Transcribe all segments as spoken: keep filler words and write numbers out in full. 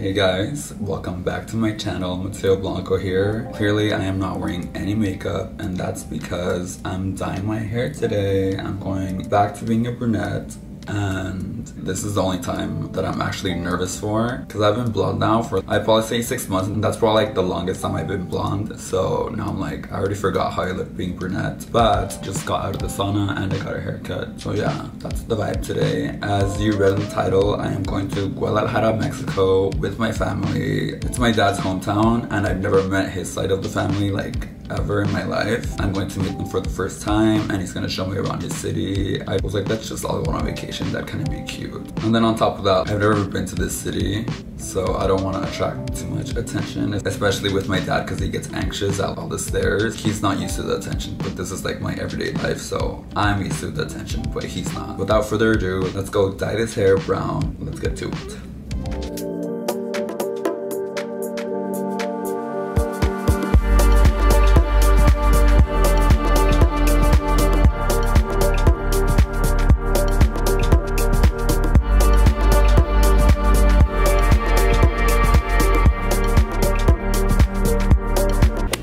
Hey guys, welcome back to my channel. Mateo Blanco here. Clearly I am not wearing any makeup, and that's because I'm dyeing my hair today. I'm going back to being a brunette, and this is the only time that I'm actually nervous for, because I've been blonde now for, I'd probably say six months, and that's probably like the longest time I've been blonde. So now I'm like, I already forgot how I look being brunette, but just got out of the sauna and I got a haircut. So yeah, that's the vibe today. As you read in the title, I am going to Guadalajara, Mexico with my family. It's my dad's hometown, and I've never met his side of the family, like ever in my life. I'm going to meet him for the first time, and he's gonna show me around his city. I was like, let's just all go on vacation, that kind of be cute. And then on top of that, I've never been to this city, so I don't want to attract too much attention, especially with my dad, because he gets anxious at all the stairs. He's not used to the attention, but this is like my everyday life, so I'm used to the attention, but he's not. Without further ado, let's go dye this hair brown. Let's get to it.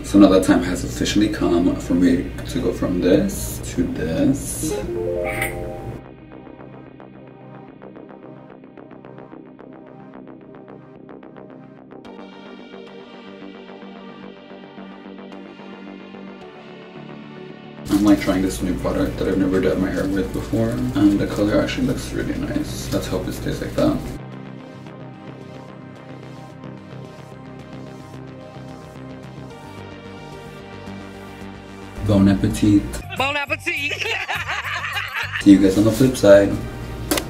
So now that time has officially come for me to go from this to this. I'm like trying this new product that I've never dyed my hair with before, and the color actually looks really nice. Let's hope it stays like that. Bon appetit. Bon appetit. See you guys on the flip side.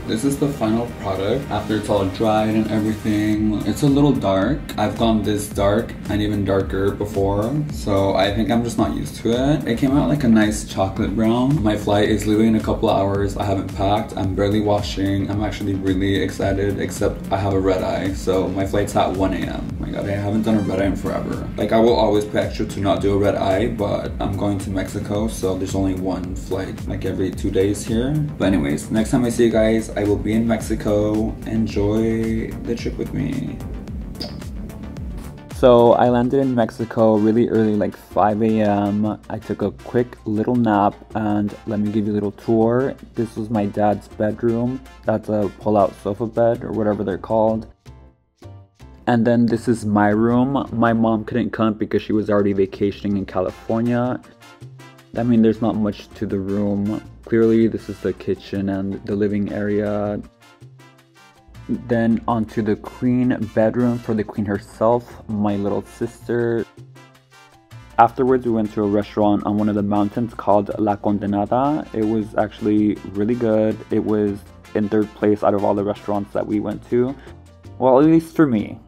This is the final product after it's all dried and everything. It's a little dark. I've gone this dark and even darker before, so I think I'm just not used to it. It came out like a nice chocolate brown. My flight is leaving in a couple of hours. I haven't packed. I'm barely washing. I'm actually really excited, except I have a red eye, so my flight's at one A M Oh my god, I haven't done a red eye in forever. Like, I will always pay extra to not do a red eye, but I'm going to Mexico, so there's only one flight like every two days here. But anyways, next time I see you guys, I will be in Mexico. Enjoy the trip with me. So I landed in Mexico really early, like five A M I took a quick little nap, and let me give you a little tour. This was my dad's bedroom. That's a pull-out sofa bed or whatever they're called. And then this is my room. My mom couldn't come because she was already vacationing in California. I mean, there's not much to the room. Clearly, this is the kitchen and the living area. Then onto the queen bedroom for the queen herself, my little sister. Afterwards, we went to a restaurant on one of the mountains called La Condenada. It was actually really good. It was in third place out of all the restaurants that we went to. Well, at least for me.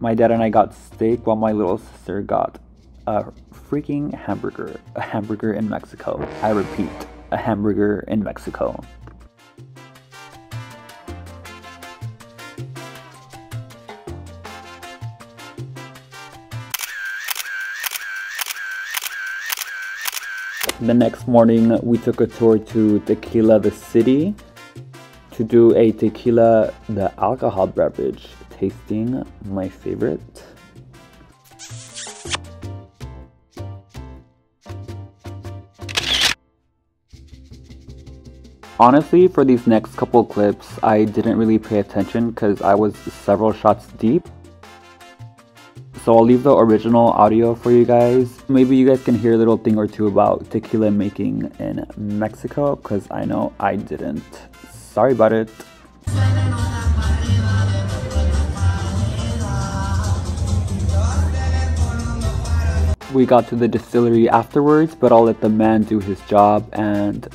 My dad and I got steak while my little sister got a freaking hamburger. A hamburger in Mexico. I repeat, a hamburger in Mexico. The next morning, we took a tour to Tequila, the city, to do a tequila, the alcohol beverage, tasting, my favorite. Honestly, for these next couple clips, I didn't really pay attention because I was several shots deep. So I'll leave the original audio for you guys. Maybe you guys can hear a little thing or two about tequila making in Mexico, because I know I didn't. Sorry about it. We got to the distillery afterwards, but I'll let the man do his job and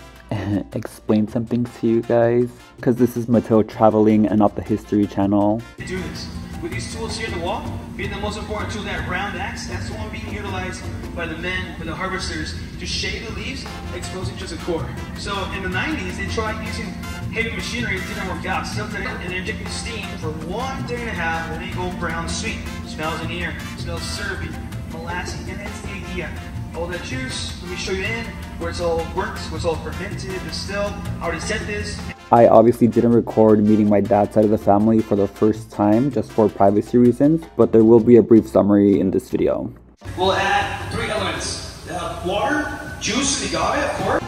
explain some things to you guys, because this is Mateo traveling and not the History Channel. Do this. With these tools here in the wall, being the most important tool, that round axe, that's the one being utilized by the men, by the harvesters, to shave the leaves, exposing just a core. So in the nineties, they tried using heavy machinery, it didn't work out. So today, and they're dipping steam for one day and a half, and they go brown sweet. Smells in the air, smells syrupy, molassy, and that's the idea. All that juice, let me show you in, where it's all works, where it's all fermented, distilled. I already said this. I obviously didn't record meeting my dad's side of the family for the first time just for privacy reasons, but there will be a brief summary in this video. We'll add three elements. Uh, water, juice, the agave, of course.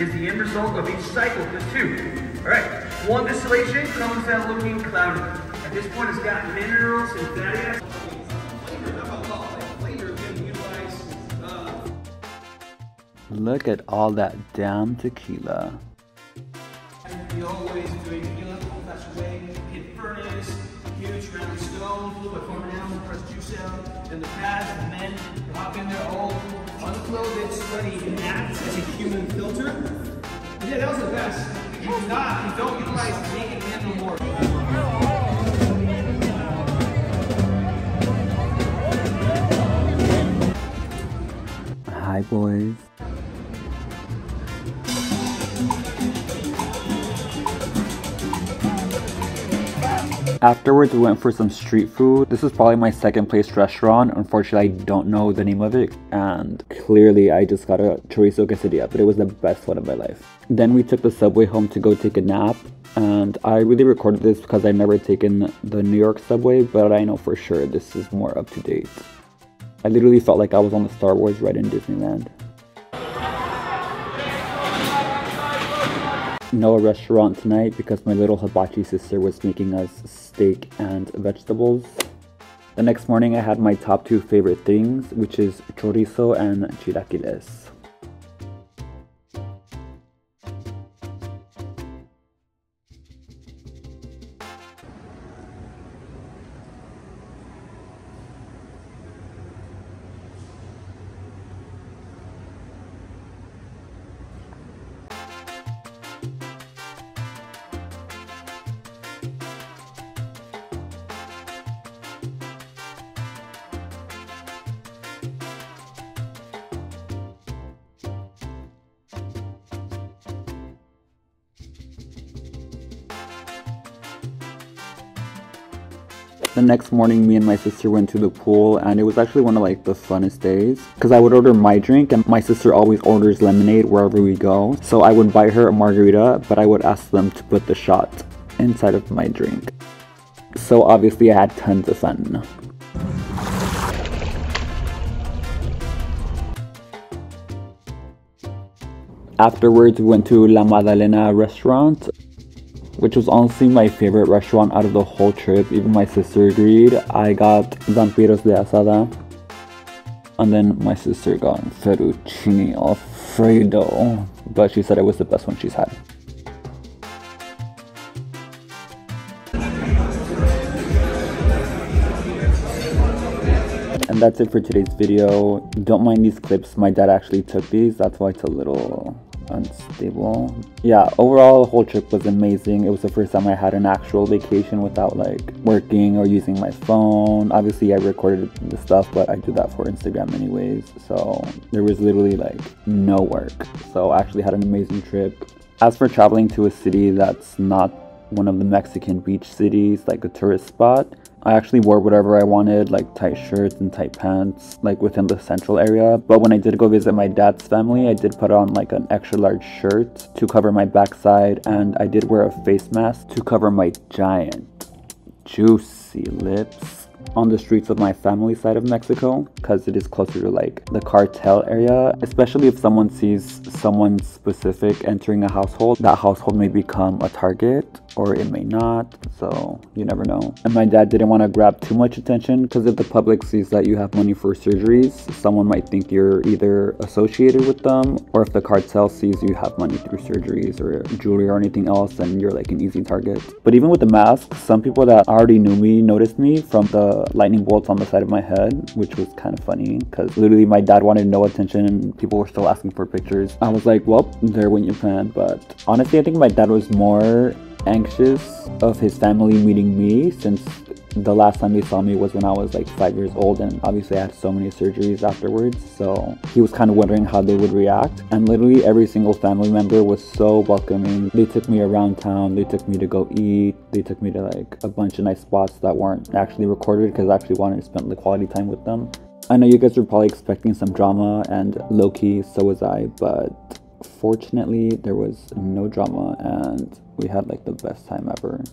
Is the end result of each cycle for two. Alright, one distillation comes out looking cloudy. At this point, it's got minerals and fatty acids. Look at all that damn tequila. We always do tequila, fresh way, hit furnace, huge round stone, flew by forming animal, press juice out, in the past, the men hop in there all unclothed, sweaty, and act as a human filter. Yeah, that was the best. If you do not, you don't utilize naked men no more. Hi, boys. Afterwards, we went for some street food. This is probably my second place restaurant. Unfortunately, I don't know the name of it, and clearly I just got a chorizo quesadilla, but it was the best one of my life. Then we took the subway home to go take a nap, and I really recorded this because I've never taken the New York subway, but I know for sure this is more up to date. I literally felt like I was on the Star Wars ride in Disneyland. No restaurant tonight because my little hibachi sister was making us steak and vegetables. The next morning I had my top two favorite things, which is chorizo and chilaquiles. The next morning, me and my sister went to the pool, and it was actually one of like the funnest days because I would order my drink, and my sister always orders lemonade wherever we go. So I would buy her a margarita, but I would ask them to put the shot inside of my drink. So obviously I had tons of fun. Afterwards, we went to La Magdalena restaurant, which was honestly my favorite restaurant out of the whole trip. Even my sister agreed. I got Zampiros de Asada, and then my sister got Fettuccine Alfredo, but she said it was the best one she's had. And that's it for today's video. Don't mind these clips, my dad actually took these, that's why it's a little unstable. Yeah, overall the whole trip was amazing. It was the first time I had an actual vacation without like working or using my phone. Obviously I recorded the stuff, but I do that for Instagram anyways, so there was literally like no work, so I actually had an amazing trip. As for traveling to a city that's not one of the Mexican beach cities, like a tourist spot, I actually wore whatever I wanted, like tight shirts and tight pants, like within the central area. But when I did go visit my dad's family, I did put on like an extra large shirt to cover my backside, and I did wear a face mask to cover my giant, juicy lips. On the streets of my family side of Mexico, because it is closer to like the cartel area, especially if someone sees someone specific entering a household, that household may become a target or it may not, so you never know. And my dad didn't want to grab too much attention, because if the public sees that you have money for surgeries, someone might think you're either associated with them, or if the cartel sees you have money through surgeries or jewelry or anything else, then you're like an easy target. But even with the mask, some people that already knew me noticed me from the lightning bolts on the side of my head, which was kind of funny because literally my dad wanted no attention and people were still asking for pictures. I was like, well, there went your plan. But honestly, I think my dad was more anxious of his family meeting me, since the last time they saw me was when I was like five years old, and obviously I had so many surgeries afterwards, so he was kind of wondering how they would react. And literally every single family member was so welcoming. They took me around town, they took me to go eat, they took me to like a bunch of nice spots that weren't actually recorded because I actually wanted to spend the quality time with them. I know you guys were probably expecting some drama, and low-key, so was I, but fortunately, there was no drama, and we had like the best time ever.